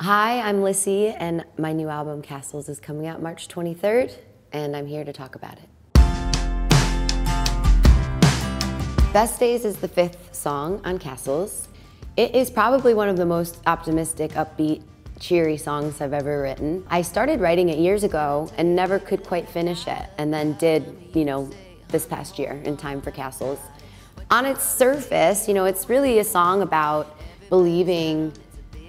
Hi, I'm Lissie, and my new album, Castles, is coming out March 23rd, and I'm here to talk about it. Best Days is the fifth song on Castles. It is probably one of the most optimistic, upbeat, cheery songs I've ever written. I started writing it years ago and never could quite finish it, and then did, this past year in time for Castles. On its surface, it's really a song about believing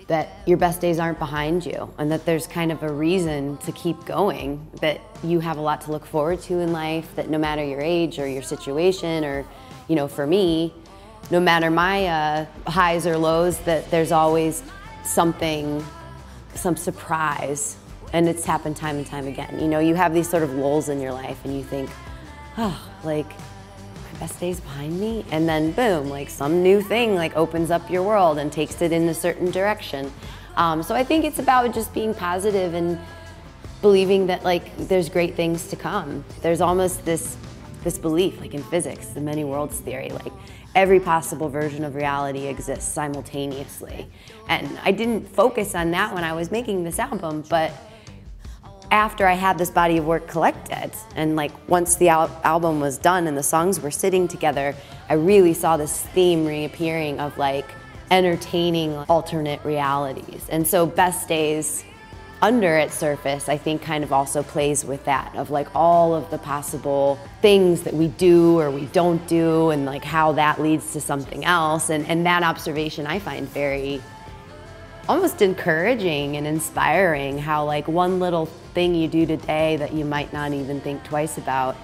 that your best days aren't behind you and that there's kind of a reason to keep going, that you have a lot to look forward to in life, that no matter your age or your situation or, for me, no matter my highs or lows, that there's always something, some surprise, and it's happened time and time again. You have these sort of lulls in your life and you think, oh, my best days behind me, and then boom, some new thing opens up your world and takes it in a certain direction. So I think it's about just being positive and believing that there's great things to come. There's almost this belief, in physics, the many worlds theory, every possible version of reality exists simultaneously. And I didn't focus on that when I was making this album, but after I had this body of work collected, and once the album was done and the songs were sitting together, I really saw this theme reappearing of entertaining alternate realities. And so Best Days, under its surface, I think kind of also plays with that, of all of the possible things that we do or we don't do, and how that leads to something else. And that observation I find very almost encouraging and inspiring, how one little thing you do today that you might not even think twice about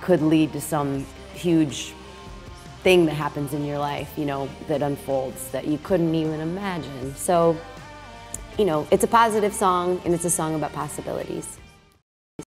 could lead to some huge thing that happens in your life, that unfolds that you couldn't even imagine. So, it's a positive song, and it's a song about possibilities.